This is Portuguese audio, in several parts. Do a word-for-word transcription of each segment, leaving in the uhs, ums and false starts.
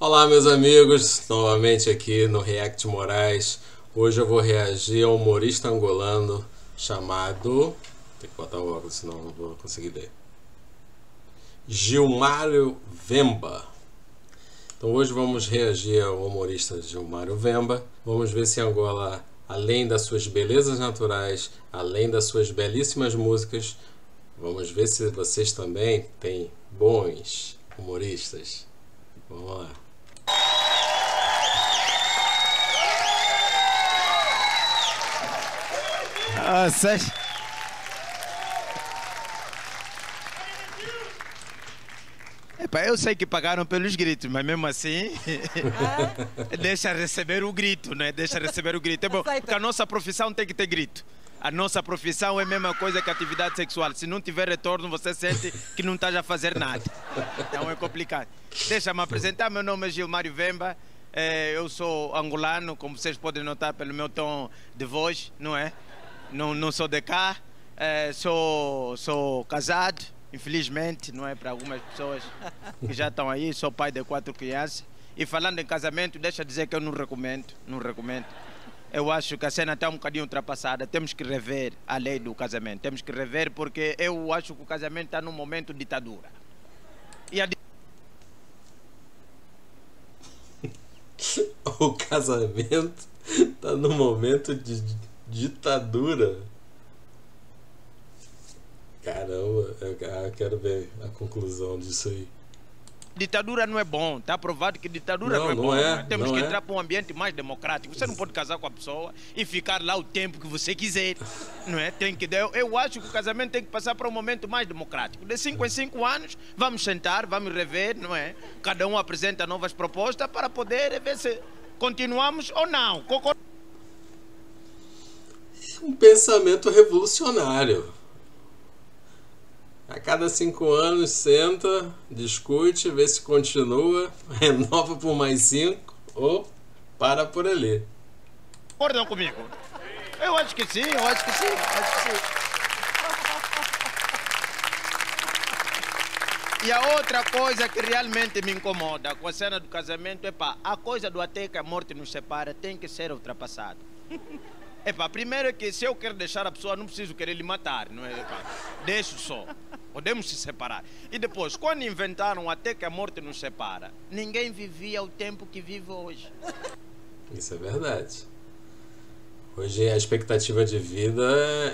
Olá meus amigos, novamente aqui no React Moraes. Hoje eu vou reagir a um humorista angolano chamado... Tem que botar o óculos, senão não vou conseguir ler. Gilmário Vemba. Então hoje vamos reagir ao humorista Gilmário Vemba. Vamos ver se Angola, além das suas belezas naturais, além das suas belíssimas músicas, vamos ver se vocês também têm bons humoristas. Vamos lá. Ah, Sérgio. Epa, eu sei que pagaram pelos gritos, mas mesmo assim ah. Deixa receber o grito, né? Deixa receber o grito. É bom, porque a nossa profissão tem que ter grito. A nossa profissão é a mesma coisa que a atividade sexual. Se não tiver retorno, você sente que não está a fazer nada. Então é complicado. Deixa me apresentar. Meu nome é Gilmário Vemba. Eu sou angolano, como vocês podem notar pelo meu tom de voz, não é? Não, não sou de cá. Sou, sou casado, infelizmente, não é? Para algumas pessoas que já estão aí. Sou pai de quatro crianças. E falando em casamento, deixa eu dizer que eu não recomendo. Não recomendo. Eu acho que a cena está um bocadinho ultrapassada. Temos que rever a lei do casamento. Temos que rever porque eu acho que o casamento está num momento de ditadura. E a di... O casamento está num momento de ditadura. Caramba, eu quero ver a conclusão disso aí. Ditadura não é bom, está provado que ditadura não, não é não bom. É, temos não que é. entrar para um ambiente mais democrático. Você não pode casar com a pessoa e ficar lá o tempo que você quiser. Não é? Tem que, eu, eu acho que o casamento tem que passar para um momento mais democrático. De cinco em cinco anos, vamos sentar, vamos rever, não é? Cada um apresenta novas propostas para poder ver se continuamos ou não. Um pensamento revolucionário. A cada cinco anos, senta, discute, vê se continua, renova por mais cinco ou para por ali. Concordam comigo? Eu acho que sim, eu acho que sim, acho que sim. E a outra coisa que realmente me incomoda com a cena do casamento é pá, a coisa do até que a morte nos separa tem que ser ultrapassada. Epá, primeiro é que se eu quero deixar a pessoa, não preciso querer lhe matar, não é? Epá, deixo só, podemos se separar. E depois, quando inventaram até que a morte nos separa, ninguém vivia o tempo que vive hoje. Isso é verdade. Hoje a expectativa de vida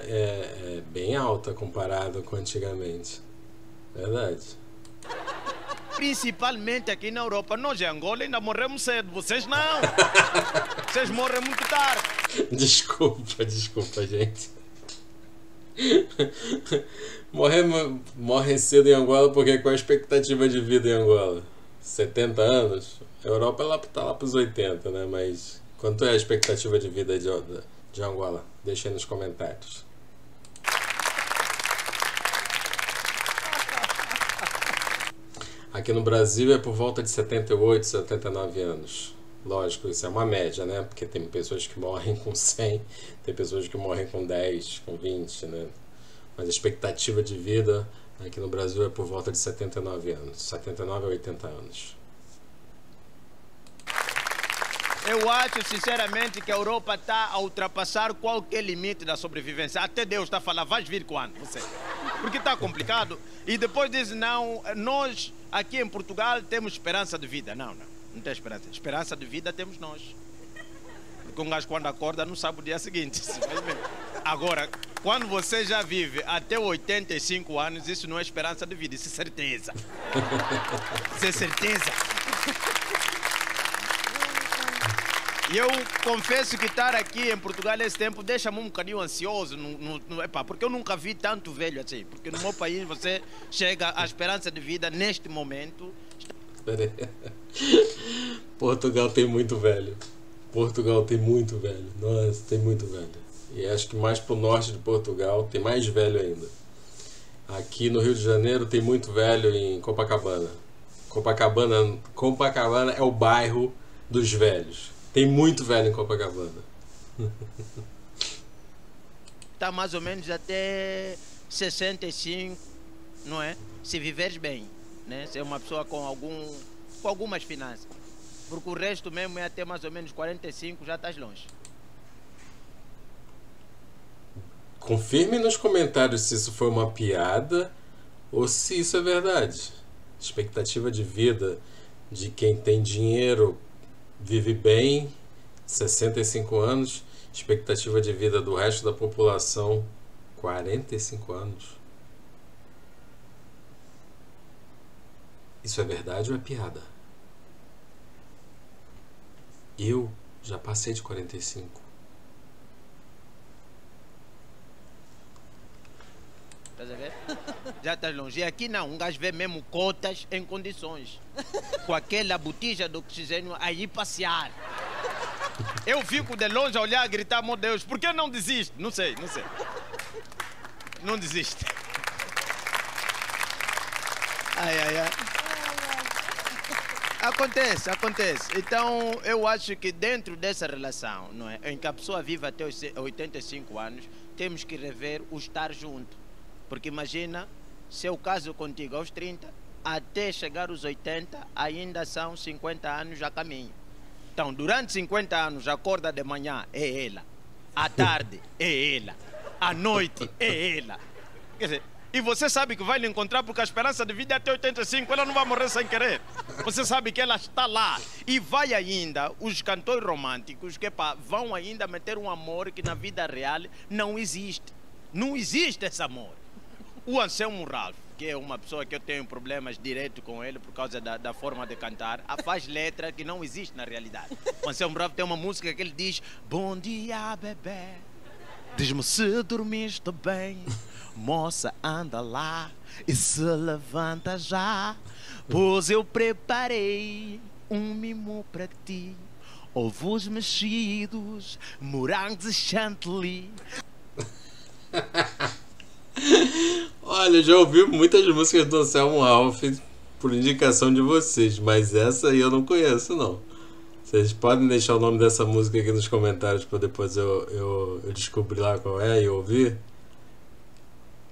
é, é bem alta comparado com antigamente. Verdade. Principalmente aqui na Europa. Nós em Angola ainda morremos cedo, vocês não. Vocês morrem muito tarde. Desculpa, desculpa, gente. Morrer, morre cedo em Angola porque qual é a expectativa de vida em Angola? setenta anos? A Europa ela tá lá pros oitenta, né? Mas quanto é a expectativa de vida de, de Angola? Deixa aí nos comentários. Aqui no Brasil é por volta de setenta e oito, setenta e nove anos. Lógico, isso é uma média, né? Porque tem pessoas que morrem com cem, tem pessoas que morrem com dez, com vinte, né? Mas a expectativa de vida aqui no Brasil é por volta de setenta e nove anos. setenta e nove a oitenta anos. Eu acho, sinceramente, que a Europa está a ultrapassar qualquer limite da sobrevivência. Até Deus está a falar, vais vir quando? Você... Porque está complicado. E depois diz, não, nós aqui em Portugal temos esperança de vida. Não, não, não tem esperança. Esperança de vida temos nós. Porque um gajo quando acorda não sabe o dia seguinte. Agora, quando você já vive até oitenta e cinco anos, isso não é esperança de vida, isso é certeza. Isso é certeza. E eu confesso que estar aqui em Portugal esse tempo deixa-me um bocadinho ansioso, no, no, no, epá, porque eu nunca vi tanto velho assim. Porque no meu país você chega à esperança de vida neste momento. Pera aí. Portugal tem muito velho. Portugal tem muito velho. Nossa, tem muito velho. E acho que mais pro norte de Portugal tem mais velho ainda. Aqui no Rio de Janeiro tem muito velho em Copacabana. Copacabana, Copacabana é o bairro dos velhos. Tem muito velho em Copacabana. Está mais ou menos até sessenta e cinco, não é? Se viveres bem, né? Se é uma pessoa com, algum, com algumas finanças. Porque o resto mesmo é até mais ou menos quarenta e cinco, já estás longe. Confirme nos comentários se isso foi uma piada ou se isso é verdade. Expectativa de vida de quem tem dinheiro, vive bem, sessenta e cinco anos. Expectativa de vida do resto da população, quarenta e cinco anos. Isso é verdade ou é piada? Eu já passei de quarenta e cinco. Estás a ver? Já estás longe. E aqui não, um gajo vê mesmo cotas em condições. Com aquela botija do oxigênio aí passear. Eu fico de longe a olhar e gritar, meu Deus, por que não desiste? Não sei, não sei. Não desiste. Ai, ai, ai. Acontece, acontece. Então, eu acho que dentro dessa relação, não é, em que a pessoa vive até os oitenta e cinco anos, temos que rever o estar junto. Porque imagina, se eu caso contigo aos trinta, até chegar aos oitenta, ainda são cinquenta anos a caminho. Então, durante cinquenta anos, acorda de manhã, é ela. À tarde, é ela. À noite, é ela. Quer dizer, e você sabe que vai lhe encontrar porque a esperança de vida é até oitenta e cinco, ela não vai morrer sem querer. Você sabe que ela está lá. E vai ainda, os cantores românticos que pá, vão ainda meter um amor que na vida real não existe. Não existe esse amor. O Anselmo Ralph, que é uma pessoa que eu tenho problemas direto com ele por causa da, da forma de cantar, faz letra que não existe na realidade. O Anselmo Ralph tem uma música que ele diz: bom dia, bebê, diz-me se dormiste bem, moça, anda lá e se levanta já, pois eu preparei um mimo para ti, ovos mexidos, morangos e chantilly. Olha, eu já ouvi muitas músicas do Anselmo Ralph por indicação de vocês, mas essa aí eu não conheço, não. Vocês podem deixar o nome dessa música aqui nos comentários para depois eu, eu, eu descobrir lá qual é e ouvir.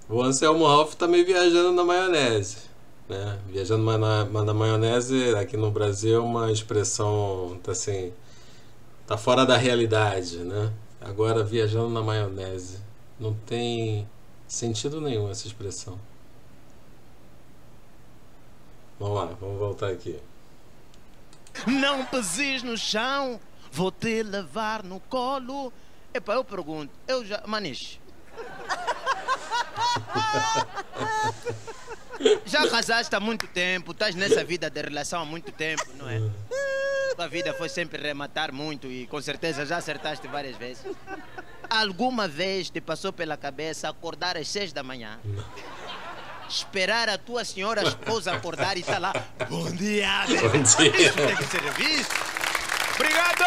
O Anselmo Ralph tá meio viajando na maionese, né? Viajando na, na maionese aqui no Brasil é uma expressão, tá assim, tá fora da realidade, né? Agora viajando na maionese não tem sentido nenhum essa expressão. Vamos lá, vamos voltar aqui. Não pises no chão, vou te levar no colo. Epa, eu pergunto, eu já... Maniche, já casaste há muito tempo, estás nessa vida de relação há muito tempo, não é? Tua vida foi sempre rematar muito e com certeza já acertaste várias vezes. Alguma vez te passou pela cabeça acordar às seis da manhã? Não. Esperar a tua senhora esposa acordar e estar lá. Bom dia, bebê. Bom dia. Isso tem que ser visto. Obrigado!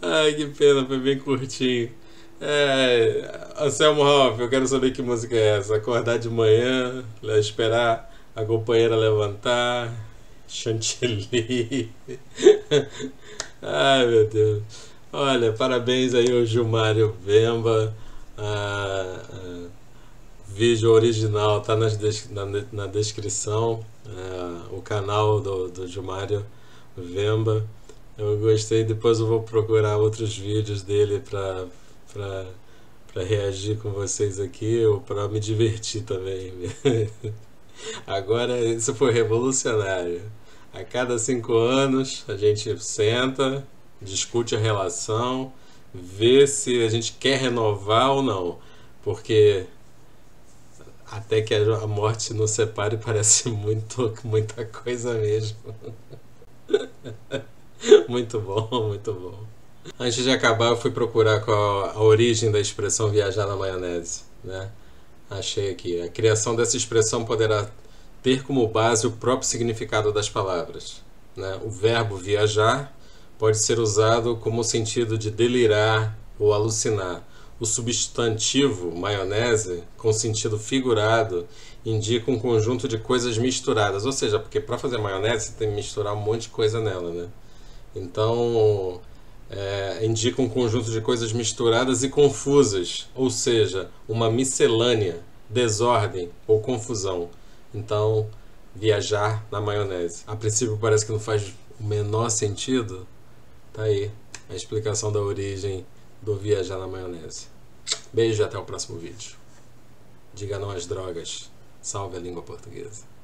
Ai, que pena, foi bem curtinho. É, Anselmo Ralph, eu quero saber que música é essa. Acordar de manhã, esperar a companheira levantar, chantilly. Ai, meu Deus. Olha, parabéns aí ao Gilmário Vemba. Ah, ah, vídeo original tá nas des na, na descrição. Ah, o canal do, do Gilmário Vemba. Eu gostei, depois eu vou procurar outros vídeos dele para para para reagir com vocês aqui, ou para me divertir também. Agora isso foi revolucionário. A cada cinco anos a gente senta, discute a relação, vê se a gente quer renovar ou não, porque até que a morte nos separe parece muito, muita coisa mesmo. Muito bom, muito bom. Antes de acabar eu fui procurar qual a origem da expressão viajar na maionese, né? Achei aqui. A criação dessa expressão poderá ter como base o próprio significado das palavras, né? O verbo viajar pode ser usado como sentido de delirar ou alucinar. O substantivo maionese, com sentido figurado, indica um conjunto de coisas misturadas. Ou seja, porque para fazer maionese você tem que misturar um monte de coisa nela, né? Então, é, indica um conjunto de coisas misturadas e confusas. Ou seja, uma miscelânea, desordem ou confusão. Então, viajar na maionese. A princípio parece que não faz o menor sentido. Tá aí a explicação da origem do viajar na maionese. Beijo e até o próximo vídeo. Diga não às drogas. Salve a língua portuguesa.